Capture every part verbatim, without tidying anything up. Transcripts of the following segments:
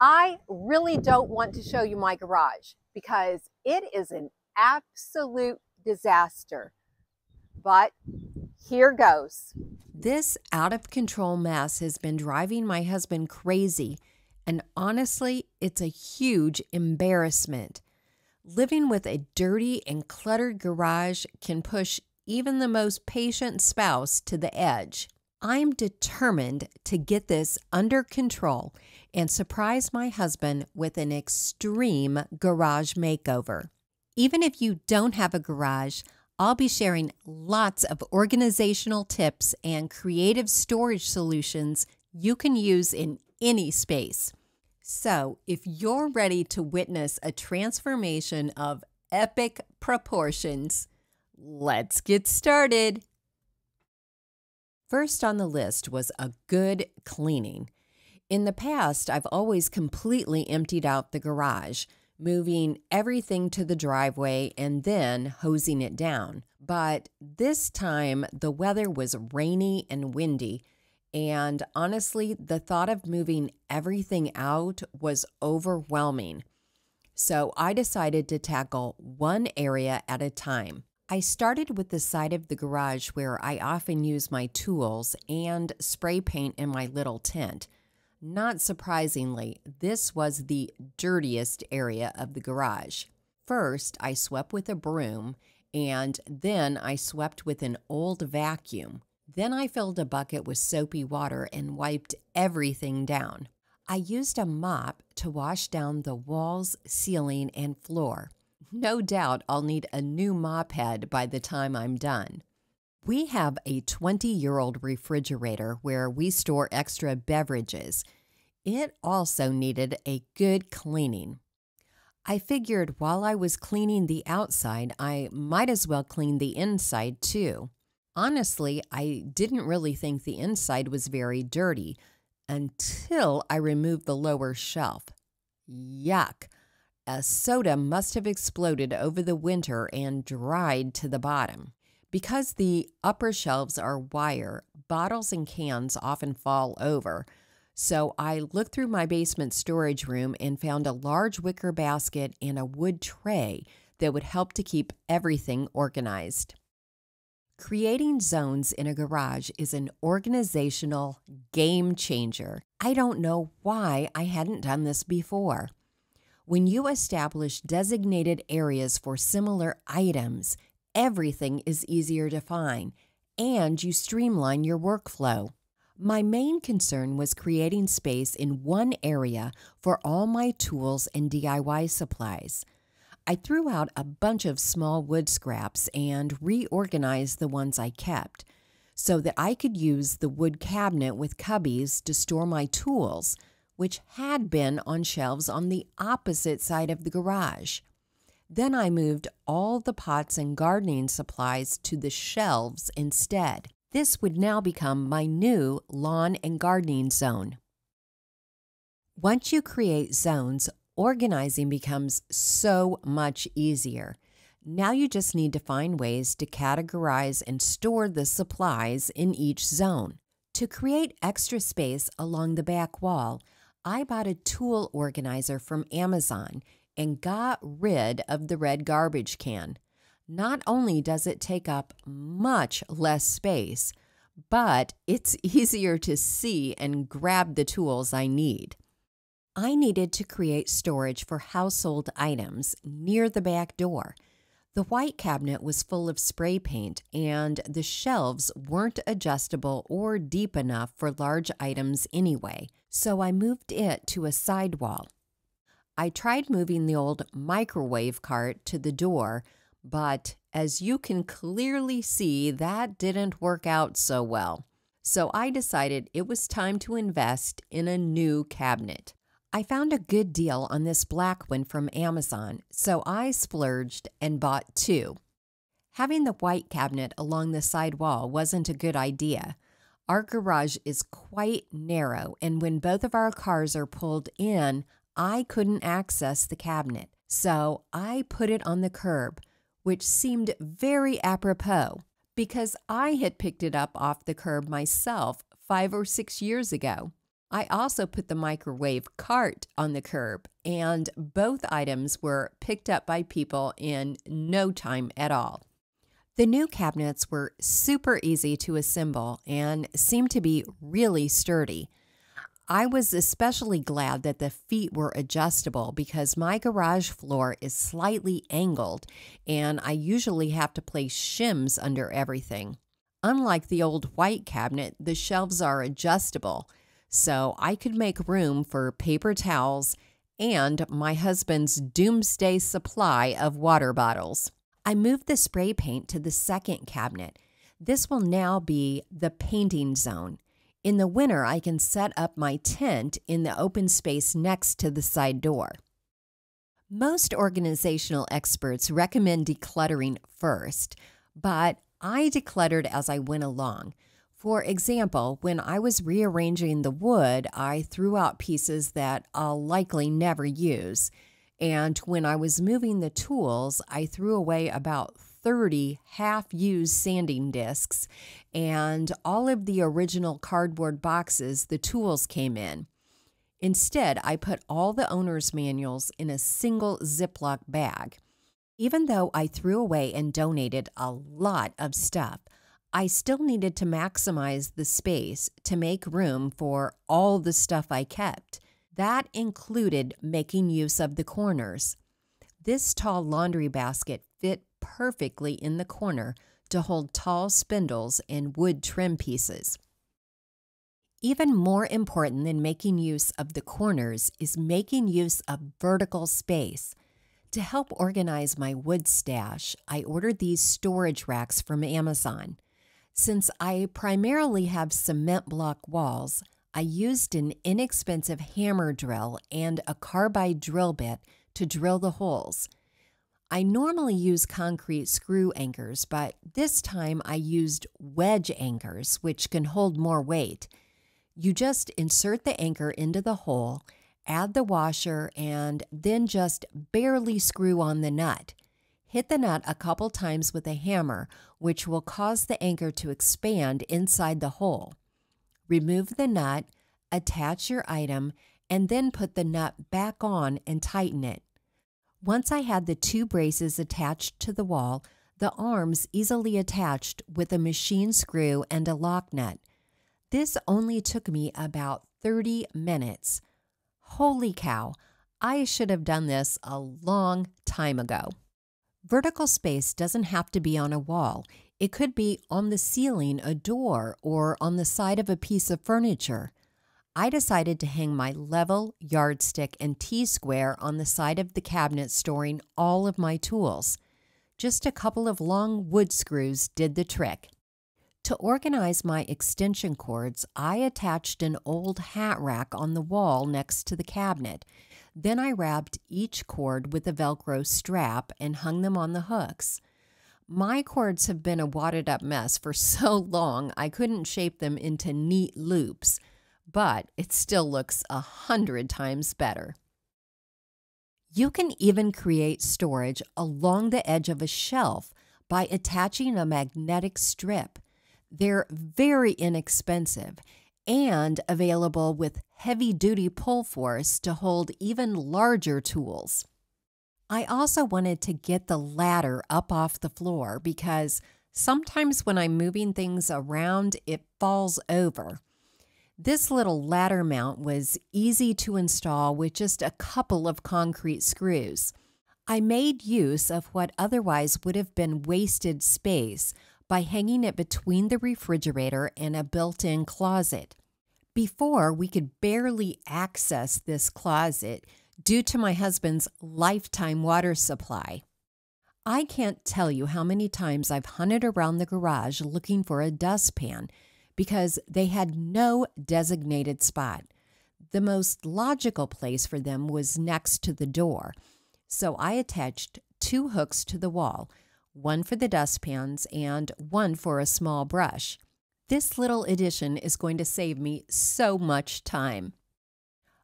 I really don't want to show you my garage because it is an absolute disaster, but here goes. This out-of-control mess has been driving my husband crazy, and honestly, it's a huge embarrassment. Living with a dirty and cluttered garage can push even the most patient spouse to the edge. I'm determined to get this under control and surprise my husband with an extreme garage makeover. Even if you don't have a garage, I'll be sharing lots of organizational tips and creative storage solutions you can use in any space. So if you're ready to witness a transformation of epic proportions, let's get started. First on the list was a good cleaning. In the past, I've always completely emptied out the garage, moving everything to the driveway and then hosing it down. But this time, the weather was rainy and windy, and honestly, the thought of moving everything out was overwhelming. So I decided to tackle one area at a time. I started with the side of the garage where I often use my tools and spray paint in my little tent. Not surprisingly, this was the dirtiest area of the garage. First, I swept with a broom, and then I swept with an old vacuum. Then I filled a bucket with soapy water and wiped everything down. I used a mop to wash down the walls, ceiling, and floor. No doubt I'll need a new mop head by the time I'm done. We have a twenty-year-old refrigerator where we store extra beverages. It also needed a good cleaning. I figured while I was cleaning the outside, I might as well clean the inside too. Honestly, I didn't really think the inside was very dirty until I removed the lower shelf. Yuck! A soda must have exploded over the winter and dried to the bottom. Because the upper shelves are wire, bottles and cans often fall over. So I looked through my basement storage room and found a large wicker basket and a wood tray that would help to keep everything organized. Creating zones in a garage is an organizational game changer. I don't know why I hadn't done this before. When you establish designated areas for similar items, everything is easier to find, and you streamline your workflow. My main concern was creating space in one area for all my tools and D I Y supplies. I threw out a bunch of small wood scraps and reorganized the ones I kept so that I could use the wood cabinet with cubbies to store my tools, which had been on shelves on the opposite side of the garage. Then I moved all the pots and gardening supplies to the shelves instead. This would now become my new lawn and gardening zone. Once you create zones, organizing becomes so much easier. Now you just need to find ways to categorize and store the supplies in each zone. To create extra space along the back wall, I bought a tool organizer from Amazon and got rid of the red garbage can. Not only does it take up much less space, but it's easier to see and grab the tools I need. I needed to create storage for household items near the back door. The white cabinet was full of spray paint, and the shelves weren't adjustable or deep enough for large items anyway, so I moved it to a side wall. I tried moving the old microwave cart to the door, but as you can clearly see, that didn't work out so well. So I decided it was time to invest in a new cabinet. I found a good deal on this black one from Amazon, so I splurged and bought two. Having the white cabinet along the side wall wasn't a good idea. Our garage is quite narrow, and when both of our cars are pulled in, I couldn't access the cabinet, so I put it on the curb, which seemed very apropos because I had picked it up off the curb myself five or six years ago. I also put the microwave cart on the curb, and both items were picked up by people in no time at all. The new cabinets were super easy to assemble and seemed to be really sturdy. I was especially glad that the feet were adjustable because my garage floor is slightly angled and I usually have to place shims under everything. Unlike the old white cabinet, the shelves are adjustable, so I could make room for paper towels and my husband's doomsday supply of water bottles. I moved the spray paint to the second cabinet. This will now be the painting zone. In the winter, I can set up my tent in the open space next to the side door. Most organizational experts recommend decluttering first, but I decluttered as I went along. For example, when I was rearranging the wood, I threw out pieces that I'll likely never use. And when I was moving the tools, I threw away about thirty half-used sanding discs and all of the original cardboard boxes the tools came in. Instead, I put all the owner's manuals in a single Ziploc bag. Even though I threw away and donated a lot of stuff, I still needed to maximize the space to make room for all the stuff I kept. That included making use of the corners. This tall laundry basket fit perfectly in the corner to hold tall spindles and wood trim pieces. Even more important than making use of the corners is making use of vertical space. To help organize my wood stash, I ordered these storage racks from Amazon. Since I primarily have cement block walls, I used an inexpensive hammer drill and a carbide drill bit to drill the holes. I normally use concrete screw anchors, but this time I used wedge anchors, which can hold more weight. You just insert the anchor into the hole, add the washer, and then just barely screw on the nut. Hit the nut a couple times with a hammer, which will cause the anchor to expand inside the hole. Remove the nut, attach your item, and then put the nut back on and tighten it. Once I had the two braces attached to the wall, the arms easily attached with a machine screw and a lock nut. This only took me about thirty minutes. Holy cow, I should have done this a long time ago. Vertical space doesn't have to be on a wall. It could be on the ceiling, a door, or on the side of a piece of furniture. I decided to hang my level, yardstick, and T-square on the side of the cabinet storing all of my tools. Just a couple of long wood screws did the trick. To organize my extension cords, I attached an old hat rack on the wall next to the cabinet. Then I wrapped each cord with a Velcro strap and hung them on the hooks. My cords have been a wadded up mess for so long I couldn't shape them into neat loops, but it still looks a hundred times better. You can even create storage along the edge of a shelf by attaching a magnetic strip. They're very inexpensive and available with heavy-duty pull force to hold even larger tools. I also wanted to get the ladder up off the floor because sometimes when I'm moving things around, it falls over. This little ladder mount was easy to install with just a couple of concrete screws. I made use of what otherwise would have been wasted space by hanging it between the refrigerator and a built-in closet. Before, we could barely access this closet due to my husband's lifetime water supply. I can't tell you how many times I've hunted around the garage looking for a dustpan because they had no designated spot. The most logical place for them was next to the door, so I attached two hooks to the wall, one for the dustpans and one for a small brush. This little addition is going to save me so much time.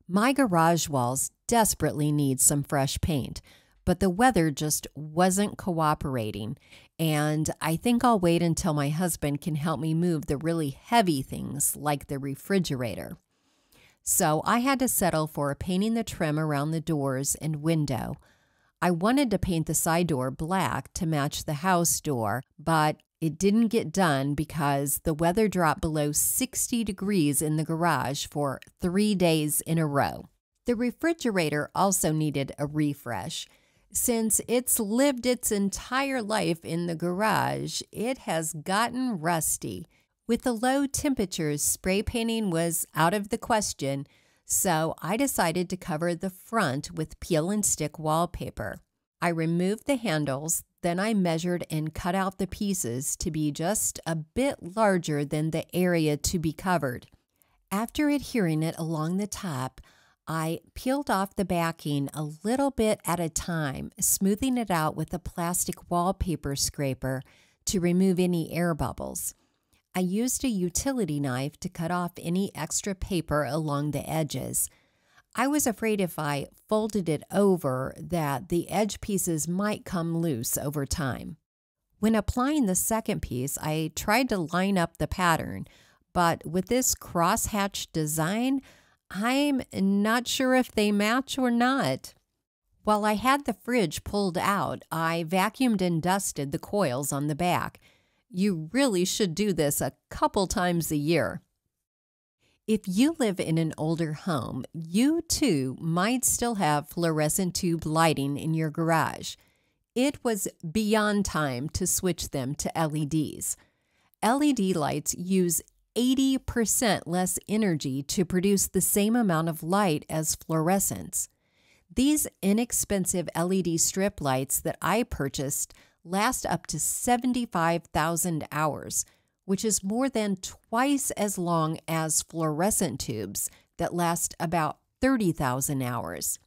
My garage walls desperately need some fresh paint, but the weather just wasn't cooperating, and I think I'll wait until my husband can help me move the really heavy things like the refrigerator. so I had to settle for painting the trim around the doors and window. I wanted to paint the side door black to match the house door, but it didn't get done because the weather dropped below sixty degrees in the garage for three days in a row. The refrigerator also needed a refresh. Since it's lived its entire life in the garage, it has gotten rusty. With the low temperatures, spray painting was out of the question, so I decided to cover the front with peel and stick wallpaper. I removed the handles, then I measured and cut out the pieces to be just a bit larger than the area to be covered. After adhering it along the top, I peeled off the backing a little bit at a time, smoothing it out with a plastic wallpaper scraper to remove any air bubbles. I used a utility knife to cut off any extra paper along the edges. I was afraid if I folded it over that the edge pieces might come loose over time. When applying the second piece, I tried to line up the pattern, but with this crosshatch design, I'm not sure if they match or not. While I had the fridge pulled out, I vacuumed and dusted the coils on the back. You really should do this a couple times a year. If you live in an older home, you too might still have fluorescent tube lighting in your garage. It was beyond time to switch them to L E Ds. L E D lights use eighty percent less energy to produce the same amount of light as fluorescents. These inexpensive L E D strip lights that I purchased last up to seventy-five thousand hours, which is more than twice as long as fluorescent tubes that last about thirty thousand hours.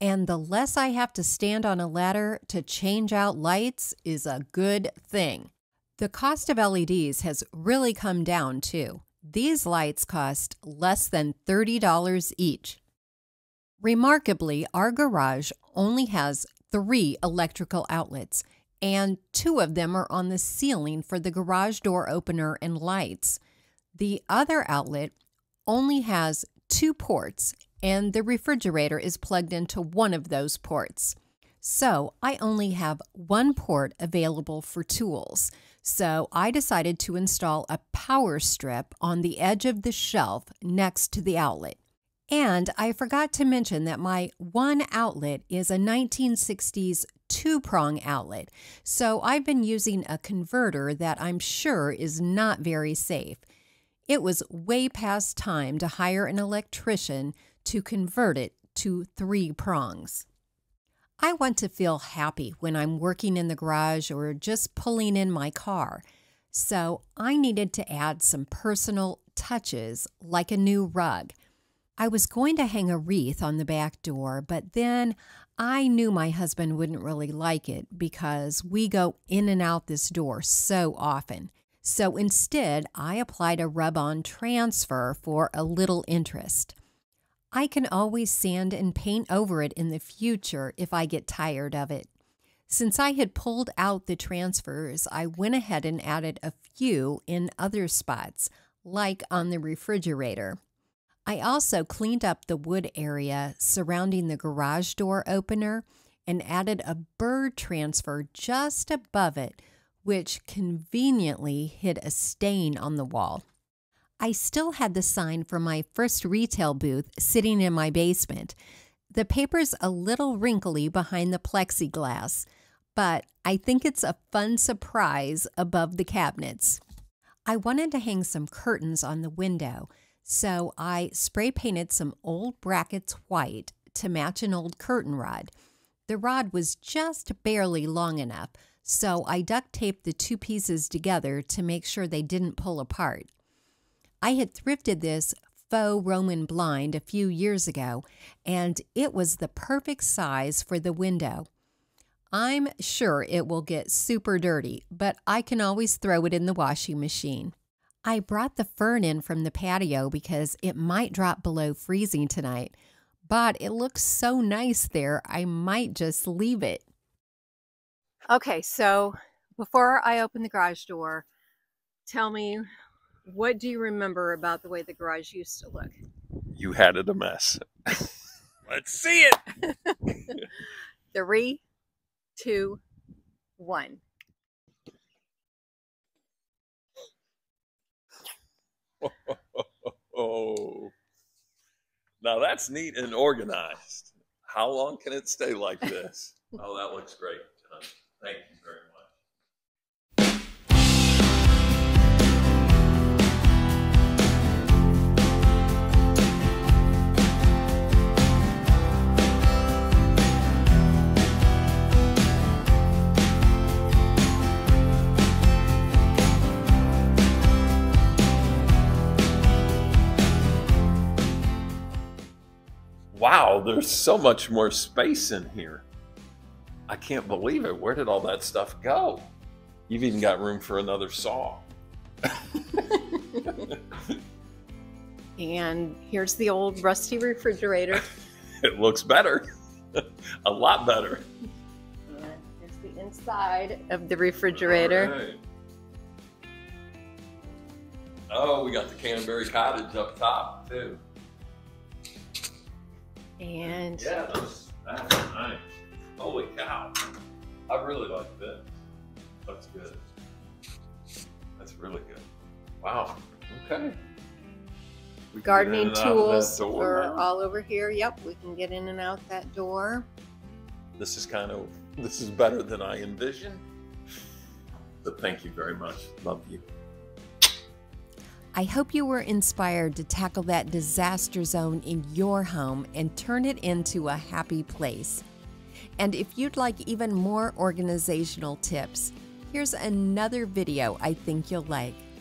And the less I have to stand on a ladder to change out lights is a good thing. The cost of L E Ds has really come down too. These lights cost less than thirty dollars each. Remarkably, our garage only has three electrical outlets, and two of them are on the ceiling for the garage door opener and lights. The other outlet only has two ports, and the refrigerator is plugged into one of those ports. So I only have one port available for tools, so I decided to install a power strip on the edge of the shelf next to the outlet. And I forgot to mention that my one outlet is a nineteen sixties two-prong outlet, so I've been using a converter that I'm sure is not very safe. It was way past time to hire an electrician to convert it to three prongs. I want to feel happy when I'm working in the garage or just pulling in my car, so I needed to add some personal touches like a new rug. I was going to hang a wreath on the back door, but then I knew my husband wouldn't really like it because we go in and out this door so often. So instead, I applied a rub-on transfer for a little interest. I can always sand and paint over it in the future if I get tired of it. Since I had pulled out the transfers, I went ahead and added a few in other spots, like on the refrigerator. I also cleaned up the wood area surrounding the garage door opener and added a bird transfer just above it, which conveniently hid a stain on the wall. I still had the sign from my first retail booth sitting in my basement. The paper's a little wrinkly behind the plexiglass, but I think it's a fun surprise above the cabinets. I wanted to hang some curtains on the window, so I spray painted some old brackets white to match an old curtain rod. The rod was just barely long enough, so I duct taped the two pieces together to make sure they didn't pull apart. I had thrifted this faux Roman blind a few years ago, and it was the perfect size for the window. I'm sure it will get super dirty, but I can always throw it in the washing machine. I brought the fern in from the patio because it might drop below freezing tonight, but it looks so nice there, I might just leave it. Okay, so before I open the garage door, tell me, what do you remember about the way the garage used to look? you had it a mess. Let's see it. Three, two, one. Oh, now that's neat and organized. How long can it stay like this? Oh, that looks great, John. Thank you very much. Wow, there's so much more space in here. I can't believe it. Where did all that stuff go? You've even got room for another saw. And here's the old rusty refrigerator. It looks better. A lot better. And here's the inside of the refrigerator. Right. Oh, we got the Canterbury Cottage up top too. And yeah, that's, that's nice. Holy cow. I really like this. That's good. That's really good. Wow. Okay. We Gardening tools are now. all over here. Yep, we can get in and out that door. This is kind of, this is better than I envisioned. But thank you very much. Love you. I hope you were inspired to tackle that disaster zone in your home and turn it into a happy place. And if you'd like even more organizational tips, here's another video I think you'll like.